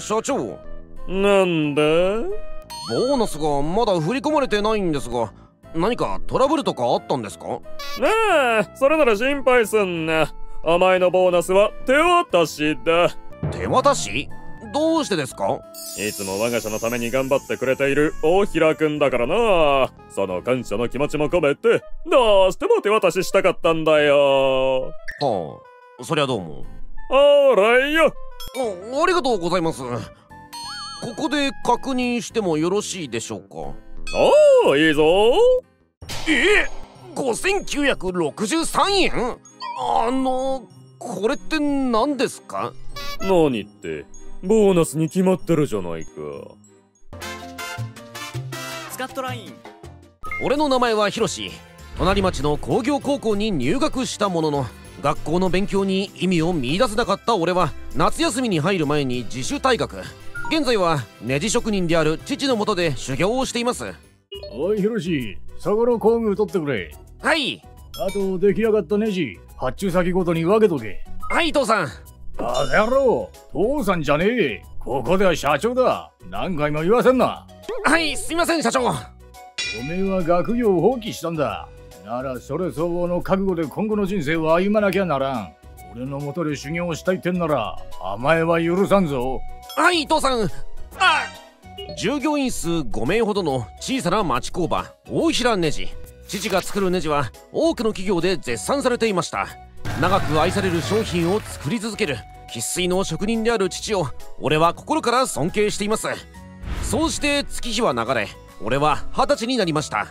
社長。なんだ？ボーナスがまだ振り込まれてないんですが、何かトラブルとかあったんですか？ねえ、それなら心配すんな。お前のボーナスは手渡しだ。手渡し？どうしてですか？いつも我が社のために頑張ってくれている大平くんだからな。その感謝の気持ちも込めてどうしても手渡ししたかったんだよ。はあ、そりゃどうも。あらよ。ありがとうございます。ここで確認してもよろしいでしょうか？おお、いいぞ。えっ、5963円？これって何ですか？何ってボーナスに決まってるじゃないか。スカットライン。俺の名前はヒロシ。隣町の工業高校に入学したものの、学校の勉強に意味を見出せなかった俺は、夏休みに入る前に自主退学。現在はネジ職人である父のもとで修行をしています。おいヒロシ、そこの工具取ってくれ。はい。あと出来上がったネジ、発注先ごとに分けとけ。はい、父さん。バカ野郎、父さんじゃねえ。ここでは社長だ。何回も言わせんな。はい、すいません社長。おめえは学業を放棄したんだ。ならそれ相応の覚悟で今後の人生を歩まなきゃならん。俺のもとで修行をしたいってんなら甘えは許さんぞ。はい、父さん。あっ。従業員数5名ほどの小さな町工場、大平ネジ。父が作るネジは多くの企業で絶賛されていました。長く愛される商品を作り続ける生粋の職人である父を俺は心から尊敬しています。そうして月日は流れ、俺は20歳になりました。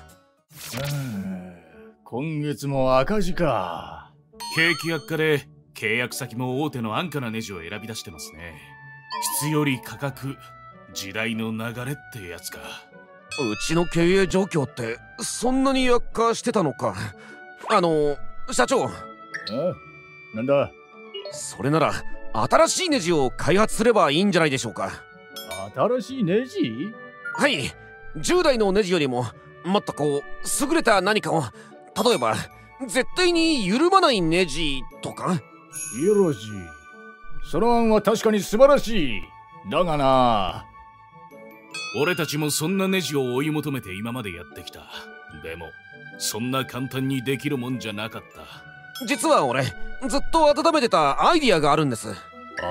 今月も赤字か。景気悪化で契約先も大手の安価なネジを選び出してますね。質より価格、時代の流れってやつか。うちの経営状況ってそんなに悪化してたのか。社長。ああ、なんだ。それなら新しいネジを開発すればいいんじゃないでしょうか。新しいネジ？はい、従来のネジよりももっとこう優れた何かを。例えば絶対に緩まないネジとか。ヒロシ、その案は確かに素晴らしい。だがな、俺たちもそんなネジを追い求めて今までやってきた。でもそんな簡単にできるもんじゃなかった。実は俺ずっと温めてたアイディアがあるんです。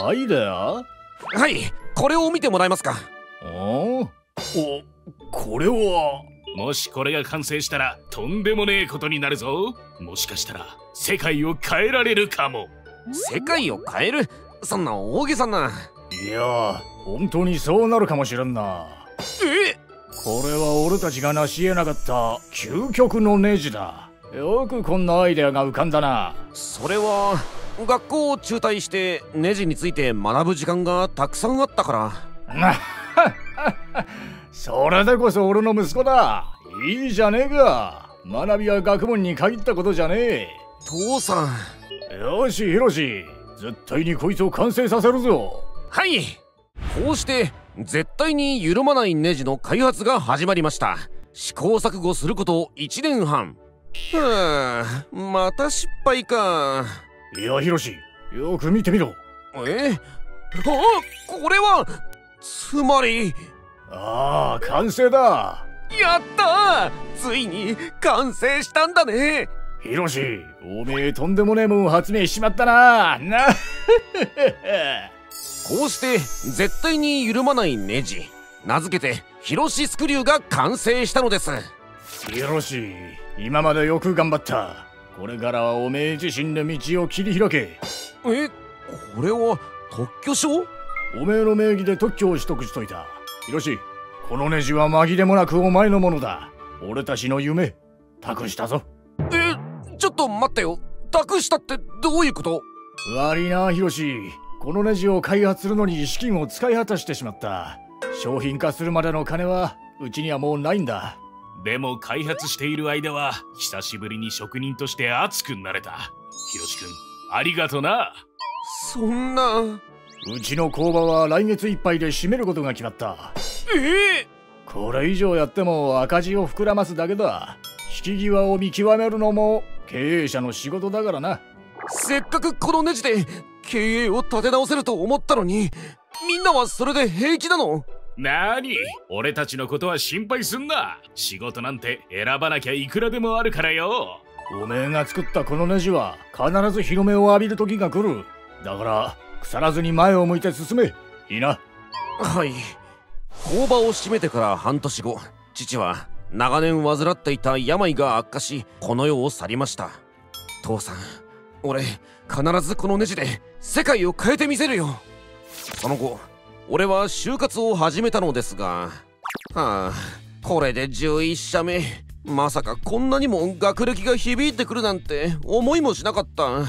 アイディア？はい、これを見てもらえますか。お、これは。もしこれが完成したらとんでもねえことになるぞ。もしかしたら世界を変えられるかも。世界を変える？そんな大げさな。いや、本当にそうなるかもしれんな。え？これは俺たちが成し得なかった究極のネジだ。よくこんなアイデアが浮かんだな。それは学校を中退してネジについて学ぶ時間がたくさんあったからそれでこそ俺の息子だ。いいじゃねえか。学びは学問に限ったことじゃねえ。父さん。よしヒロシ、絶対にこいつを完成させるぞ。はい。こうして絶対に緩まないネジの開発が始まりました。試行錯誤すること1年半。はあ、また失敗か。いやヒロシ、よく見てみろ。え？これはつまり。ああ、完成だ。やったー、ついに完成したんだね。ヒロシ、おめえとんでもねえもん発明しちまったな。こうして絶対に緩まないネジ、名付けてヒロシスクリューが完成したのです。ヒロシ、今までよく頑張った。これからはおめえ自身で道を切り開け。え、これは特許証？おめえの名義で特許を取得しといた。ヒロシ、このネジは紛れもなくお前のものだ。俺たちの夢託したぞ。え、ちょっと待ってよ。託したってどういうこと？悪いなヒロシ、このネジを開発するのに資金を使い果たしてしまった。商品化するまでの金はうちにはもうないんだ。でも開発している間は久しぶりに職人として熱くなれた。ヒロシ君、ありがとな。そんな。うちの工場は来月いっぱいで閉めることが決まった。これ以上やっても赤字を膨らますだけだ。引き際を見極めるのも経営者の仕事だからな。せっかくこのネジで経営を立て直せると思ったのに。みんなはそれで平気なの？なに、俺たちのことは心配すんな。仕事なんて選ばなきゃいくらでもあるからよ。おめえが作ったこのネジは必ず日の目を浴びる時が来る。だから腐らずに前を向いて進め。いいな。はい。工場を閉めてから半年後、父は長年患っていた病が悪化し、この世を去りました。父さん、俺必ずこのネジで世界を変えてみせるよ。その後、俺は就活を始めたのですが、はあ、これで11社目。まさかこんなにも学歴が響いてくるなんて思いもしなかった。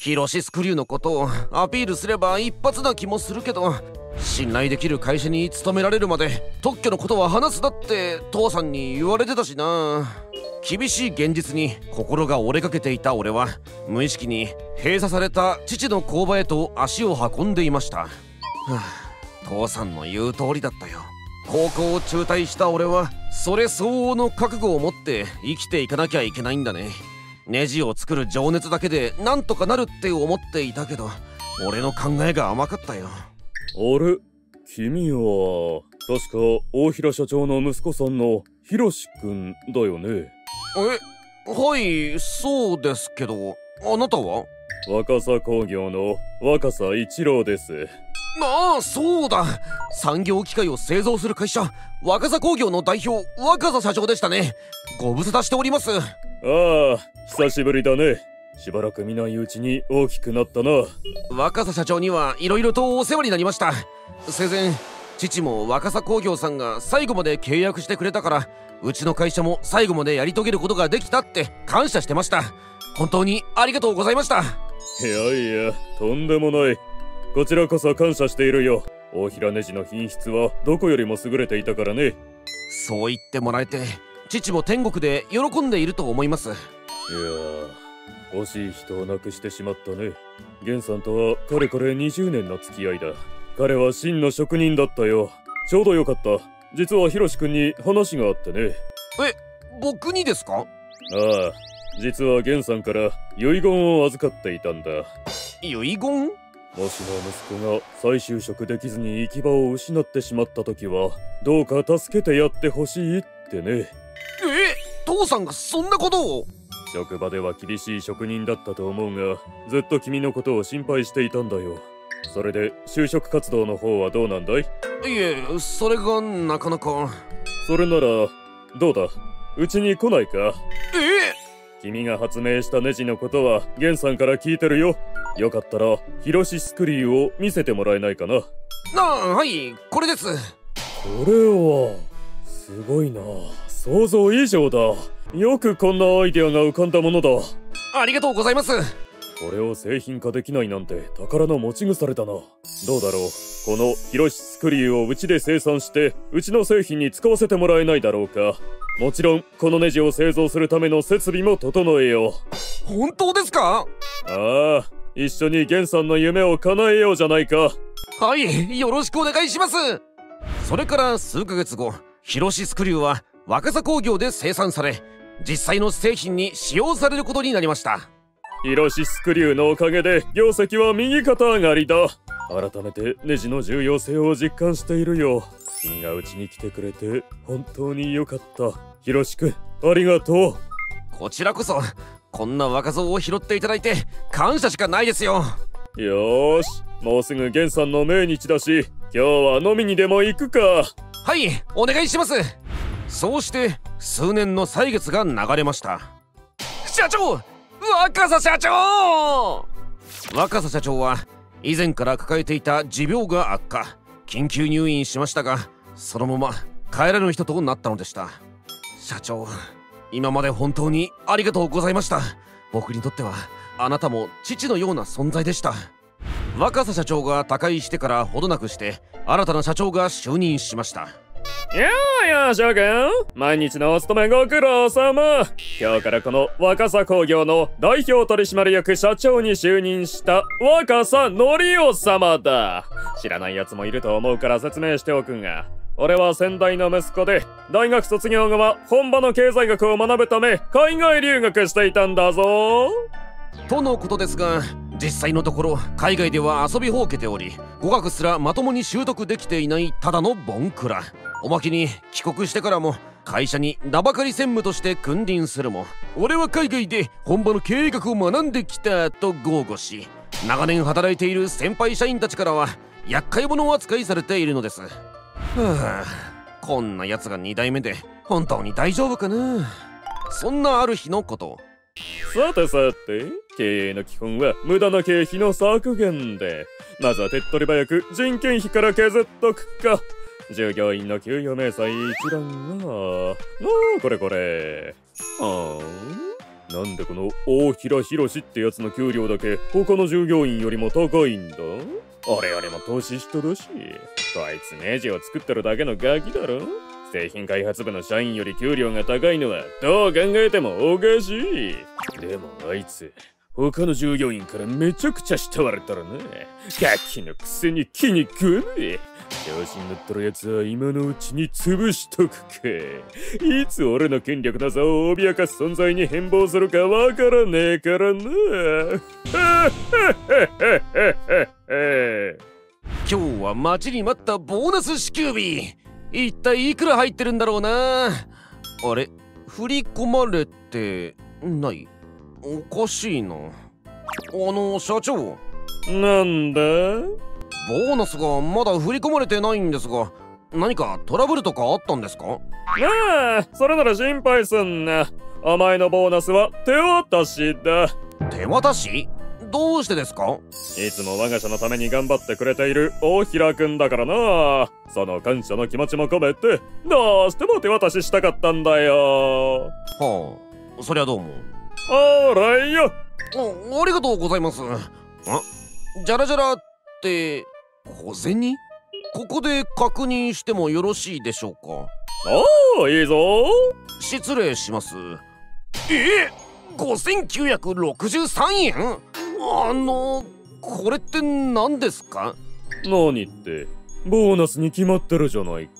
ヒロシスクリューのことをアピールすれば一発な気もするけど、信頼できる会社に勤められるまで特許のことは話すなって父さんに言われてたしな。厳しい現実に心が折れかけていた俺は、無意識に閉鎖された父の工場へと足を運んでいました。はあ、父さんの言う通りだったよ。高校を中退した俺はそれ相応の覚悟を持って生きていかなきゃいけないんだね。ネジを作る情熱だけでなんとかなるって思っていたけど、俺の考えが甘かったよ。あれ、君は確か大平社長の息子さんのひろしくんだよね。え、はい、そうですけど、あなたは？若狭工業の若狭一郎です。ああ、そうだ、産業機械を製造する会社若狭工業の代表若狭社長でしたね。ご無沙汰しております。ああ、久しぶりだね。しばらく見ないうちに大きくなったな。若狭社長にはいろいろとお世話になりました。生前、父も若狭工業さんが最後まで契約してくれたから、うちの会社も最後までやり遂げることができたって感謝してました。本当にありがとうございました。いやいや、とんでもない。こちらこそ感謝しているよ。大平ネジの品質はどこよりも優れていたからね。そう言ってもらえて、父も天国で喜んでいると思います。いやー、惜しい人を亡くしてしまったね。源さんとはかれこれ20年の付き合いだ。彼は真の職人だったよ。ちょうどよかった。実はヒロシ君に話があってね。え、僕にですか？ああ、実は源さんから遺言を預かっていたんだ。遺言？もしも息子が再就職できずに行き場を失ってしまった時はどうか助けてやってほしいってね。え、父さんがそんなことを？職場では厳しい職人だったと思うが、ずっと君のことを心配していたんだよ。それで就職活動の方はどうなんだい？いえ、それがなかなか。それならどうだ、うちに来ないか？え、君が発明したネジのことは源さんから聞いてるよ。よかったらヒロシスクリューを見せてもらえないかな？ああ、はい、これです。これはすごいな、想像以上だ。よくこんなアイデアが浮かんだものだ。ありがとうございます。これを製品化できないなんて宝の持ち腐れだな。どうだろう、このヒロシスクリューをうちで生産してうちの製品に使わせてもらえないだろうか？もちろんこのネジを製造するための設備も整えよう。本当ですか？ああ、一緒に源さんの夢を叶えようじゃないか。はい、よろしくお願いします。それから数ヶ月後、ヒロシスクリューは若狭工業で生産され、実際の製品に使用されることになりました。ヒロシスクリューのおかげで業績は右肩上がりだ。改めてネジの重要性を実感しているよ。君がうちに来てくれて本当によかった。ヒロシ君、ありがとう。こちらこそ、こんな若造を拾っていただいて感謝しかないですよ。よーし、もうすぐ源さんの命日だし、今日は飲みにでも行くか。はい、お願いします。そうして数年の歳月が流れました。社長、若狭社長。若狭社長は以前から抱えていた持病が悪化、緊急入院しましたが、そのまま帰らぬ人となったのでした。社長、今まで本当にありがとうございました。僕にとってはあなたも父のような存在でした。若狭社長が他界してからほどなくして、新たな社長が就任しました。やあやあ、諸君、毎日のお勤めご苦労様。今日からこの若狭工業の代表取締役社長に就任した若狭のりお様だ。知らないやつもいると思うから説明しておくが、俺は先代の息子で、大学卒業後は本場の経済学を学ぶため海外留学していたんだぞ。とのことですが、実際のところ海外では遊びほうけており、語学すらまともに習得できていないただのボンクラ。おまけに帰国してからも会社に名ばかり専務として君臨するも、俺は海外で本場の経営学を学んできたと豪語し、長年働いている先輩社員たちからは厄介者扱いされているのです。はあ、こんなやつが2代目で本当に大丈夫かな。そんなある日のこと。さてさて、経営の基本は無駄な経費の削減で、まずは手っ取り早く人件費から削っとくか。従業員の給与明細一覧はこれこれ。はあ、なんでこの大平博士ってやつの給料だけ他の従業員よりも高いんだ。俺よりも年下だし、こいつネジを作ってるだけのガキだろ。製品開発部の社員より給料が高いのはどう考えてもおかしい。でもあいつ他の従業員からめちゃくちゃ慕われたらな。ガキのくせに気に食わねえ。調子に乗ってるやつは今のうちに潰しとくか。いつ俺の権力の差を脅かす存在に変貌するかわからねえからな。今日は待ちに待ったボーナス支給日。一体いくら入ってるんだろうな。あれ、振り込まれてない。おかしいな。社長。なんだ？ボーナスがまだ振り込まれてないんですが、何かトラブルとかあったんですか？ああ、それなら心配すんな。お前のボーナスは手渡しだ。手渡し？どうしてですか？いつも我が社のために頑張ってくれている大平君だからな。その感謝の気持ちも込めてどうしても手渡ししたかったんだよ。はあ、そりゃどうも。あらよ。ありがとうございます。あ、じゃらじゃらって小銭？ここで確認してもよろしいでしょうか？ああ、いいぞ。失礼します。5963円？これって何ですか？何って、ボーナスに決まってるじゃないか。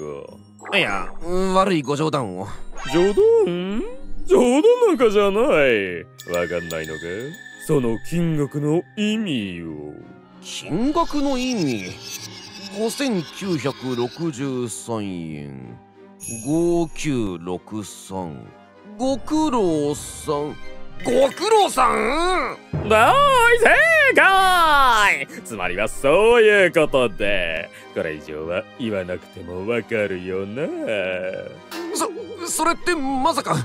いや、悪いご冗談を。冗談？冗談なんかじゃない。わかんないのか？その金額の意味を。金額の意味？ 5963 円。5963。ご苦労さん。ご苦労さん？大正解！つまりはそういうことで、これ以上は言わなくてもわかるよな。それってまさか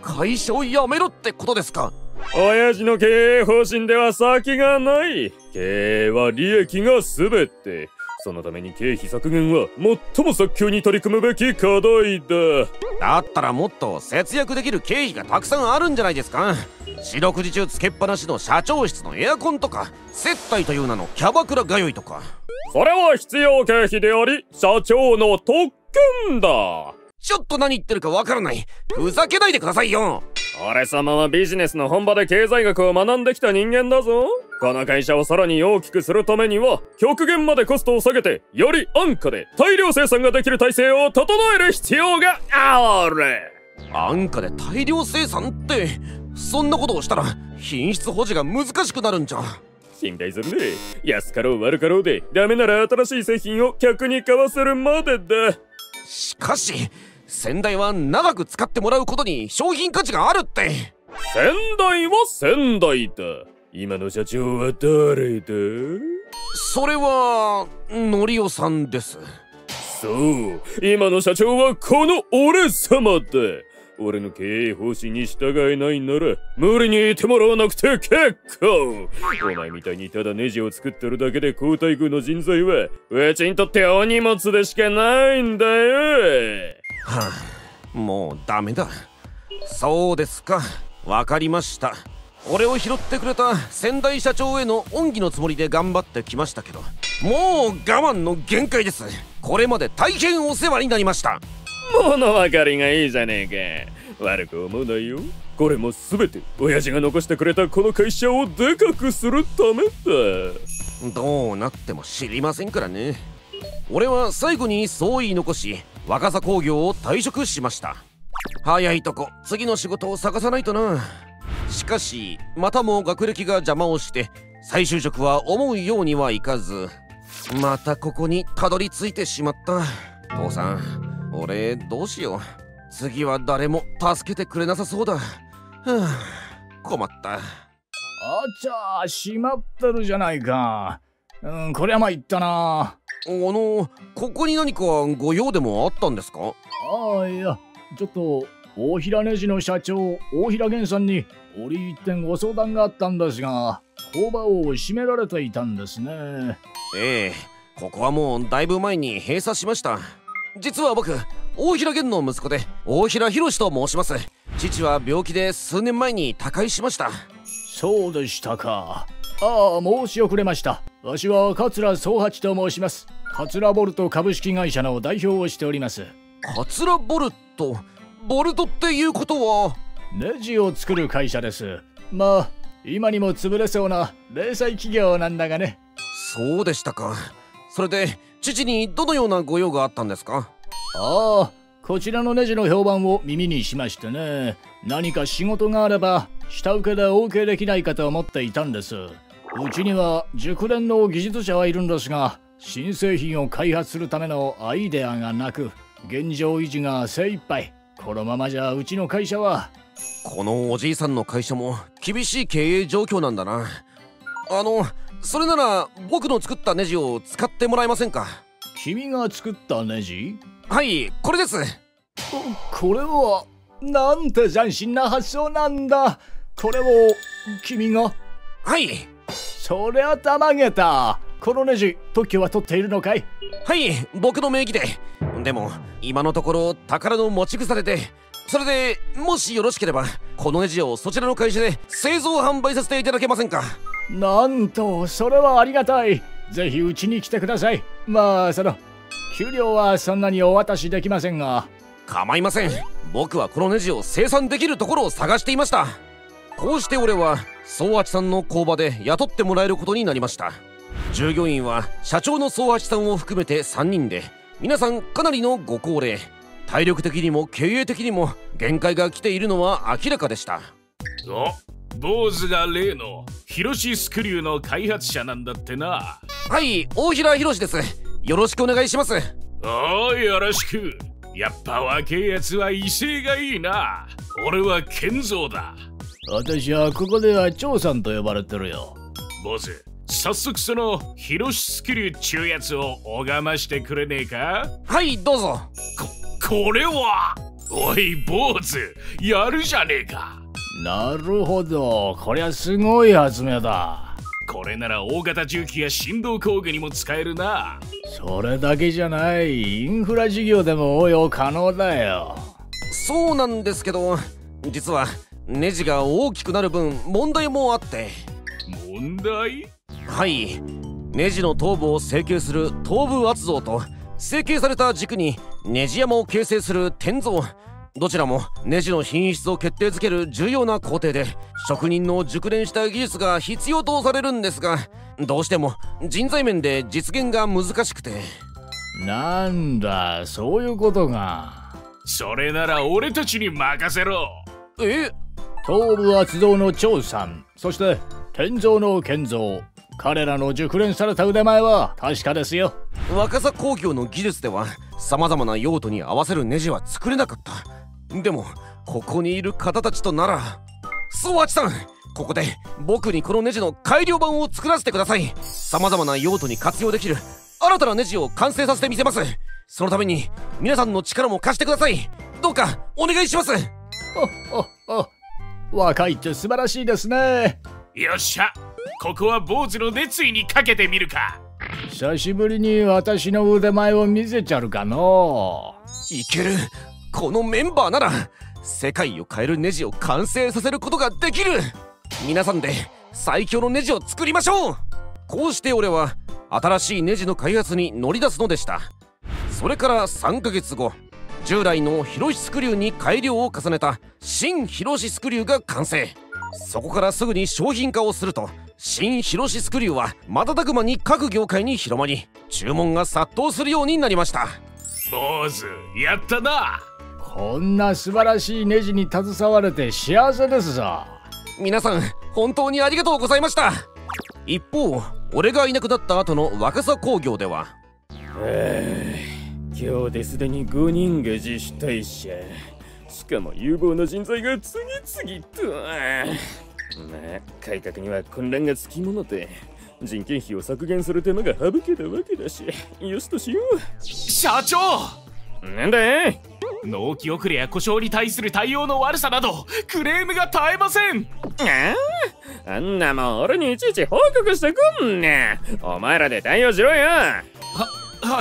会社を辞めろってことですか？親父の経営方針では先がない。経営は利益が全て。そのために経費削減は最も早急に取り組むべき課題だ。だったらもっと節約できる経費がたくさんあるんじゃないですか？四六時中つけっぱなしの社長室のエアコンとか、接待という名のキャバクラがよいとか。それは必要経費であり社長の特権だ。ちょっと何言ってるかわからない。ふざけないでくださいよ。俺様はビジネスの本場で経済学を学んできた人間だぞ。この会社をさらに大きくするためには、極限までコストを下げて、より安価で大量生産ができる体制を整える必要がある。安価で大量生産って、そんなことをしたら品質保持が難しくなるんじゃ。信頼するね。安かろう悪かろうで、ダメなら新しい製品を客に買わせるまでだ。しかし、先代は長く使ってもらうことに商品価値があるって。先代は先代だ。今の社長は誰だ？それはのりおさんです。そう、今の社長はこの俺様だ。俺の経営方針に従えないなら無理にいてもらわなくて結構。お前みたいにただネジを作ってるだけで好待遇の人材はうちにとってお荷物でしかないんだよ。はあ、もうダメだ。そうですか、わかりました。俺を拾ってくれた先代社長への恩義のつもりで頑張ってきましたけど、もう我慢の限界です。これまで大変お世話になりました。物分かりがいいじゃねえか。悪く思うなよ。これも全て親父が残してくれたこの会社をでかくするためだ。どうなっても知りませんからね。俺は最後にそう言い残し、若狭工業を退職しました。早いとこ次の仕事を探さないとな。しかしまたも学歴が邪魔をして再就職は思うようにはいかず、またここにたどり着いてしまった。父さん、俺どうしよう。次は誰も助けてくれなさそうだ。はあ、困った。あちゃー、閉まってるじゃないか。こりゃまいったな。ここに何かご用でもあったんですか？いや、ちょっと大平ネジの社長大平源さんに折り一点ご相談があったんですが、工場を閉められていたんですね。ええ、ここはもうだいぶ前に閉鎖しました。実は僕、大平源の息子で大平博と申します。父は病気で数年前に他界しました。そうでしたか。ああ、申し遅れました。わしは桂宗八と申します。桂ボルト株式会社の代表をしております。桂ボルト、ボルトっていうことはネジを作る会社です。まあ今にも潰れそうな零細企業なんだがね。そうでしたか。それで父にどのようなご用があったんですか？ああ、こちらのネジの評判を耳にしましてね、何か仕事があれば下請けで OK できないかと思っていたんです。うちには熟練の技術者はいるんですが、新製品を開発するためのアイデアがなく、現状維持が精一杯。このままじゃうちの会社は。このおじいさんの会社も厳しい経営状況なんだな。それなら僕の作ったネジを使ってもらえませんか？君が作ったネジ？はい、これです。これはなんて斬新な発想なんだ。これを君が？はい。そりゃたまげた。このネジ、特許は取っているのかい？はい、僕の名義で。でも今のところ宝の持ち腐れて、それでもしよろしければこのネジをそちらの会社で製造販売させていただけませんか？なんと、それはありがたい。ぜひうちに来てください。まあ給料はそんなにお渡しできませんが。構いません。僕はこのネジを生産できるところを探していました。こうして俺は宗八さんの工場で雇ってもらえることになりました。従業員は社長の宗八さんを含めて3人で、皆さんかなりのご高齢、体力的にも経営的にも限界が来ているのは明らかでした。お、坊主が例のヒロシスクリューの開発者なんだってな。はい、大平ヒロシです。よろしくお願いします。おー、よろしく。やっぱ若いやつは威勢がいいな。俺は健三だ。私はここでは長さんと呼ばれてるよ。坊主、早速そのヒロシスクリューちゅうやつを拝ましてくれねえか？はい、どうぞ。これはおい坊主、やるじゃねえか。なるほど、こりゃすごい発明だ。これなら大型重機や振動工具にも使えるな。それだけじゃない、インフラ事業でも応用可能だよ。そうなんですけど、実はネジが大きくなる分問題もあって。問題？はい、ネジの頭部を成形する頭部圧造と、成形された軸にネジ山を形成する転造、どちらもネジの品質を決定づける重要な工程で、職人の熟練した技術が必要とされるんですが、どうしても人材面で実現が難しくて。なんだ、そういうことが。それなら俺たちに任せろ。え？頭部圧造の長さん、そして転造の健三、彼らの熟練された腕前は確かですよ。若狭工業の技術ではさまざまな用途に合わせるネジは作れなかった。でもここにいる方たちとなら。宗八さん、ここで僕にこのネジの改良版を作らせてください。さまざまな用途に活用できる新たなネジを完成させてみせます。そのために皆さんの力も貸してください。どうかお願いします。若いって素晴らしいですね。よっしゃ、ここは坊主の熱意にかけてみるか。久しぶりに私の腕前を見せちゃるかの。いける。このメンバーなら世界を変えるネジを完成させることができる。皆さんで最強のネジを作りましょう。こうして俺は新しいネジの開発に乗り出すのでした。それから3ヶ月後、従来のヒロシスクリューに改良を重ねた新ヒロシスクリューが完成。そこからすぐに商品化をすると、新ヒロシスクリューは瞬く間に各業界に広まり、注文が殺到するようになりました。坊主、やったな。こんな素晴らしいネジに携われて幸せですぞ。皆さん本当にありがとうございました。一方、俺がいなくなった後の若狭工業では、今日ですでに5人が自主退社、しかも有望な人材が次々と。まあ改革には混乱がつきもので、人件費を削減する手間が省けたわけだし、よしとしよう。社長、なんだい？納期遅れや故障に対する対応の悪さなどクレームが絶えません。あんなもん俺にいちいち報告してくんね。お前らで対応しろよ。は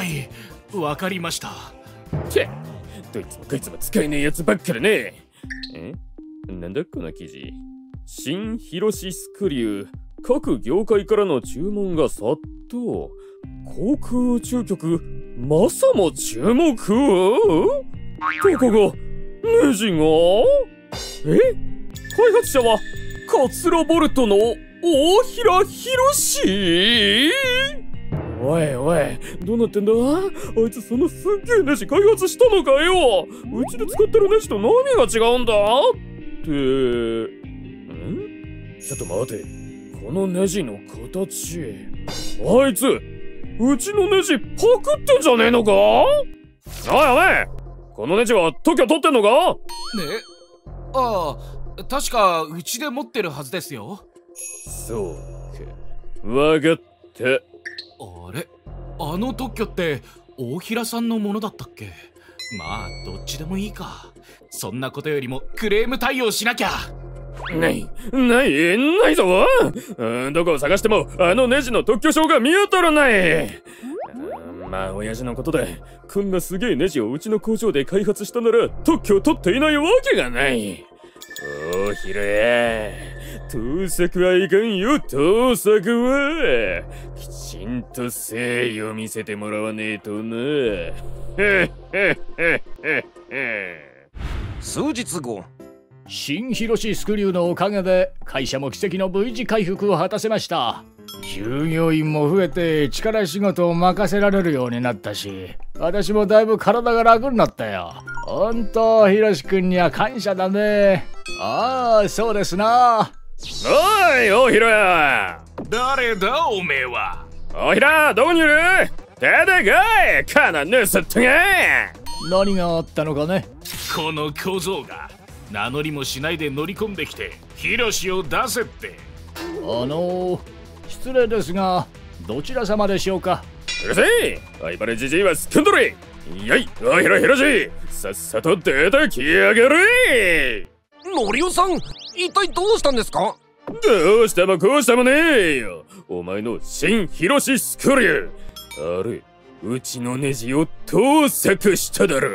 い、わかりました。けどいつもこいつも使えねえやつばっかりね。なんだこの記事。新広志スクリュー、各業界からの注文が殺到、航空宇宙局マサも注目。どこがネジが、開発者はカツラボルトの大平博士。おいおい、どうなってんだあいつ。そのすっげえネジ開発したのかよ。うちで使ってるネジと何が違うんだって。ちょっと待て、このネジの形、あいつうちのネジパクってんじゃねえのか。おい、このネジは特許取ってんのかね。ああ、確かうちで持ってるはずですよ。そうか、わかった。あれ、あの特許って大平さんのものだったっけ。まあどっちでもいいか。そんなことよりもクレーム対応しなきゃ。ないぞ。どこを探してもあのネジの特許証が見当たらない。まあ親父のことで、こんなすげえネジをうちの工場で開発したなら特許を取っていないわけがない。おひれ、盗作はいかんよ。盗作はきちんと誠意を見せてもらわねえとな。数日後、新広志スクリューのおかげで会社も奇跡の V 字回復を果たせました。従業員も増えて力仕事を任せられるようになったし、私もだいぶ体が楽になったよ。ほんと広志くんには感謝だね。ああ、そうですな。おい大平、誰だおめえは。大平、どこにいる。出てこい、カナヌスってが。何があったのかね。この小僧が名乗りもしないで乗り込んできて、ヒロシを出せって。失礼ですがどちら様でしょうか。うるせえ、相原じじいはすっくんどれ。いやい、おひろひろし、さっさと出てきやがれ。のりおさん、一体どうしたんですか。どうしてもこうしてもねえよ。お前の新ヒロシスクリュー、あれうちのネジを盗作しただろ。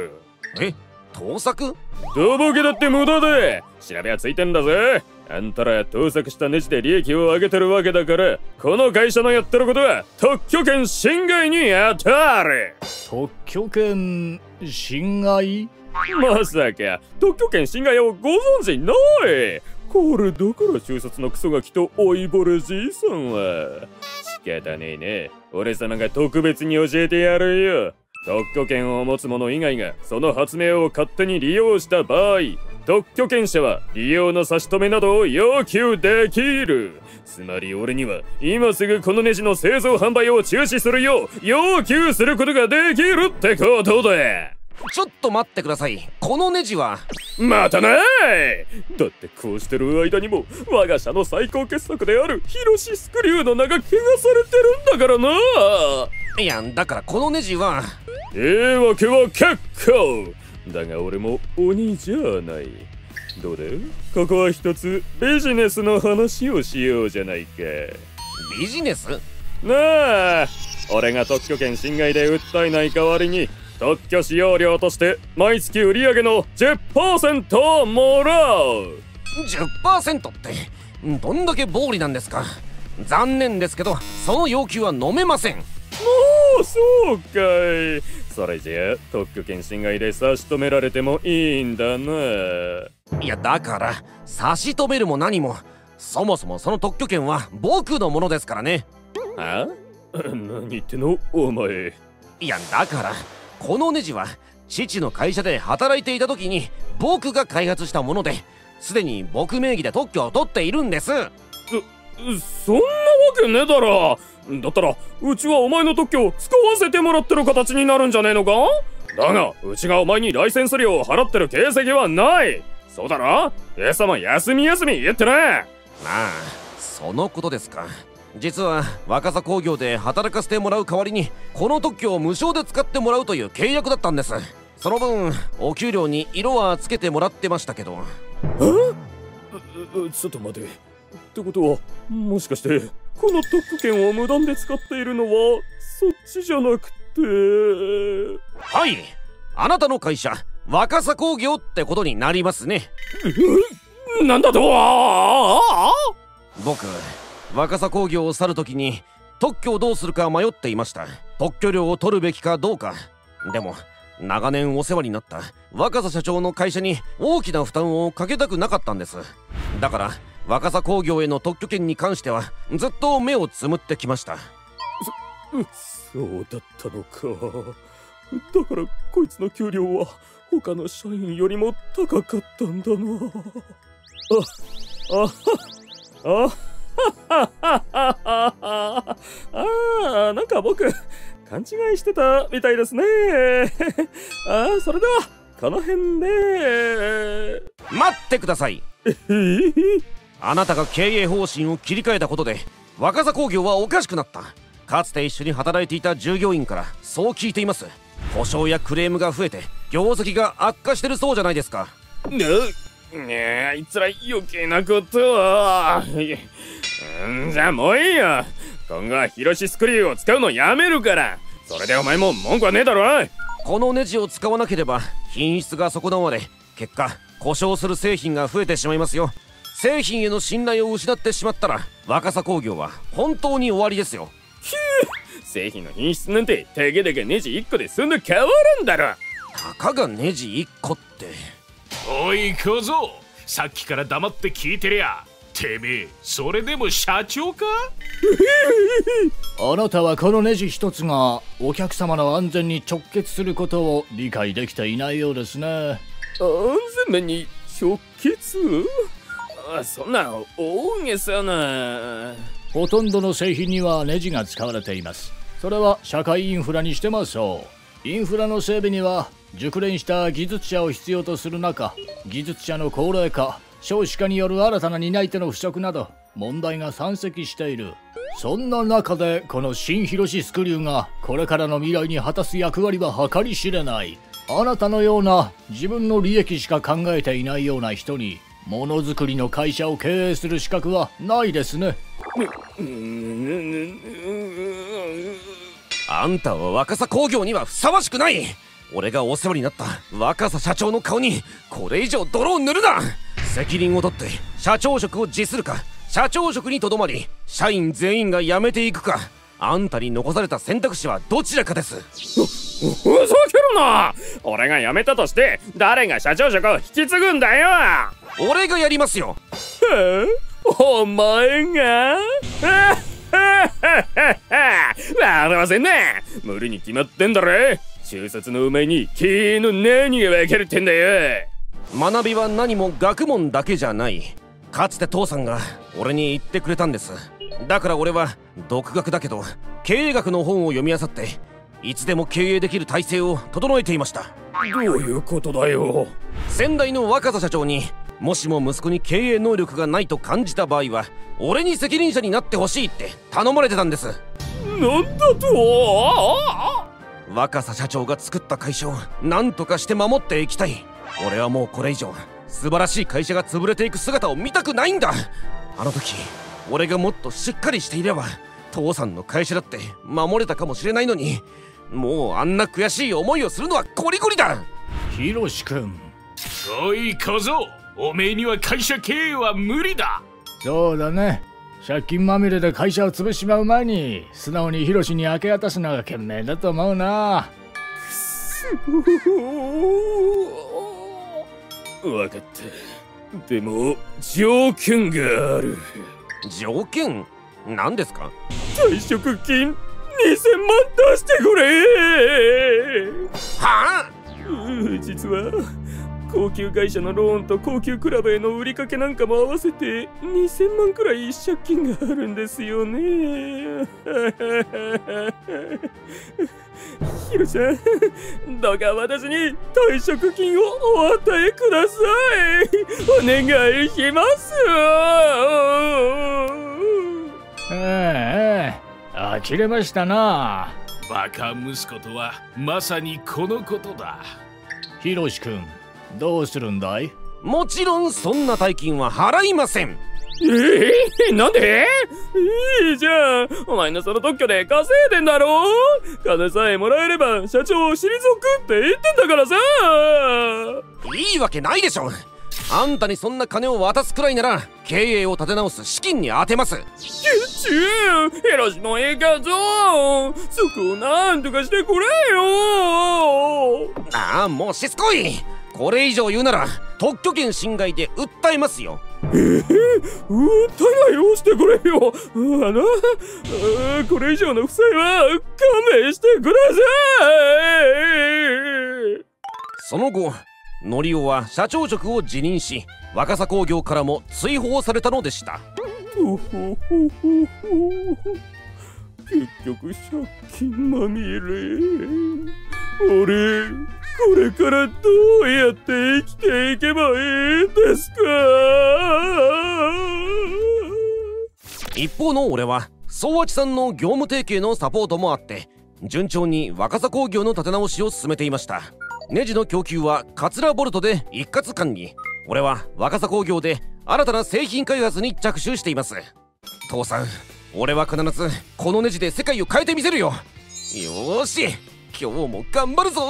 盗作？とぼけだって無駄で、調べはついてんだぜ。あんたら盗作したネジで利益を上げてるわけだから、この会社のやってることは特許権侵害に当たる。特許権侵害？まさか特許権侵害をご存知ない。これだから中卒のクソガキと老いぼれじいさんは仕方ねえね。俺様が特別に教えてやるよ。特許権を持つ者以外がその発明を勝手に利用した場合、特許権者は利用の差し止めなどを要求できる。つまり俺には今すぐこのネジの製造販売を中止するよう要求することができるってことだ。ちょっと待ってください、このネジは。またない。だってこうしてる間にも我が社の最高傑作であるヒロシスクリューの名が汚されてるんだからな。いや、だからこのネジは。わけは結構だが、俺も鬼じゃない。どうだ、ここは一つビジネスの話をしようじゃないか。ビジネス？なあ、俺が特許権侵害で訴えない代わりに特許使用料として毎月売上の 10% をもらう。 10% ってどんだけ暴利なんですか。残念ですけどその要求は飲めません。もうそうかい。それじゃあ特許権侵害で差し止められてもいいんだな。いや、だから差し止めるも何も、そもそもその特許権は僕のものですからね。あ？何言ってんのお前。いや、だからこのネジは父の会社で働いていた時に僕が開発したもので、すでに僕名義で特許を取っているんです。そんなわけねえだろ。だったらうちはお前の特許を使わせてもらってる形になるんじゃねえのか。だがうちがお前にライセンス料を払ってる形跡はない。そうだろ、今朝も休み休み言ってね。まあそのことですか。実は若狭工業で働かせてもらう代わりにこの特許を無償で使ってもらうという契約だったんです。その分お給料に色はつけてもらってましたけど。ちょっと待て。ってことはもしかしてこの特許権を無断で使っているのはそっちじゃなくて。はい、あなたの会社若狭工業ってことになりますね。なんだと。僕若狭工業を去るときに特許をどうするか迷っていました。特許料を取るべきかどうか。でも長年お世話になった若狭社長の会社に大きな負担をかけたくなかったんです。だから若狭工業への特許権に関してはずっと目をつむってきました。そうだったのか。だからこいつの給料は他の社員よりも高かったんだな。なんか僕勘違いしてたみたいですね。それではこの辺で。待ってください。あなたが経営方針を切り替えたことで若狭工業はおかしくなった。かつて一緒に働いていた従業員からそう聞いています。故障やクレームが増えて業績が悪化してるそうじゃないですか。ねえ、あいつら余計なことは。じゃあもういいよ。今後はヒロシスクリューを使うのやめるから。それでお前も文句はねえだろ。このネジを使わなければ品質が損なわれ、結果故障する製品が増えてしまいますよ。製品への信頼を失ってしまったら若狭工業は本当に終わりですよ。ひゅー、製品の品質なんてたかだかネジ1個でそんな変わるんだろ。たかがネジ1個って。おい小僧、さっきから黙って聞いてりゃ。てめえそれでも社長か。あなたはこのネジ一つがお客様の安全に直結することを理解できていないようですね。安全面に直結？そんな大げさな。ほとんどの製品にはネジが使われています。それは社会インフラにしてもそう。インフラの整備には熟練した技術者を必要とする中、技術者の高齢化、少子化による新たな担い手の不足など問題が山積している。そんな中でこの新ヒロシスクリューがこれからの未来に果たす役割は計り知れない。あなたのような自分の利益しか考えていないような人にものづくりの会社を経営する資格はないですね。あんたは若狭工業にはふさわしくない。俺がお世話になった若狭社長の顔にこれ以上泥を塗るな。責任を取って社長職を辞するか、社長職にとどまり社員全員が辞めていくか、あんたに残された選択肢はどちらかです。ふざけるな。俺が辞めたとして誰が社長職を引き継ぐんだよ。俺がやりますよ。お前が。笑わせんな、無理に決まってんだろ。中卒のお前に君の何が分かるってんだよ。学びは何も学問だけじゃない。かつて父さんが俺に言ってくれたんです。だから俺は独学だけど経営学の本を読み漁っていつでも経営できる体制を整えていました。どういうことだよ。先代の若狭社長にもしも息子に経営能力がないと感じた場合は俺に責任者になってほしいって頼まれてたんです。なんだと。若狭社長が作った会社を何とかして守っていきたい。俺はもうこれ以上素晴らしい会社が潰れていく姿を見たくないんだ。あの時俺がもっとしっかりしていれば父さんの会社だって守れたかもしれないのに、もうあんな悔しい思いをするのはゴリゴリだ。ヒロシ君。おい小僧、おめえには会社経営は無理だ。そうだね、借金まみれで会社を潰しまう前に素直にヒロシに明け渡すのが賢明だと思うな。くそ分かった。でも条件がある。条件？何ですか。退職金2000万出してくれ。はあ。実は高級会社のローンと高級クラブへの売りかけなんかも合わせて2000万くらい借金があるんですよね。ヒロちゃん、どうか私に退職金をお与えください。お願いします。あきれましたな。バカ息子とはまさにこのことだ。ヒロシ君、どうするんだい？もちろんそんな大金は払いません。なんで？いいじゃん、お前のその特許で稼いでんだろ。金さえもらえれば社長を退くって言ってんだからさ。いいわけないでしょ。あんたにそんな金を渡すくらいなら経営を立て直す資金に充てます。ヘロシの映画ぞ、そこをなんとかしてくれよ。ああ、もうしつこい。これ以上言うなら特許権侵害で訴えますよ。訴えないよ、してくれよ。これ以上の負債は勘弁してください。その後、ノリオは社長職を辞任し、若狭工業からも追放されたのでした。結局借金まみれ。俺、これからどうやって生きていけばいいですか。一方の俺は宗八さんの業務提携のサポートもあって順調に若狭工業の立て直しを進めていました。ネジの供給はカツラボルトで一括管理。俺は若狭工業で新たな製品開発に着手しています。父さん、俺は必ずこのネジで世界を変えてみせるよ。よーし、今日も頑張るぞ。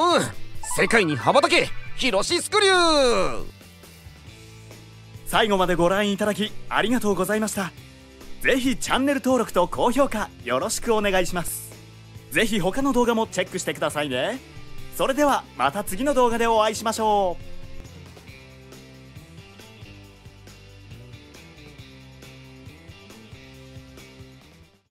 世界に羽ばたけ、ヒロシスクリュー。最後までご覧いただきありがとうございました。ぜひチャンネル登録と高評価よろしくお願いします。ぜひ他の動画もチェックしてくださいね。それではまた次の動画でお会いしましょう。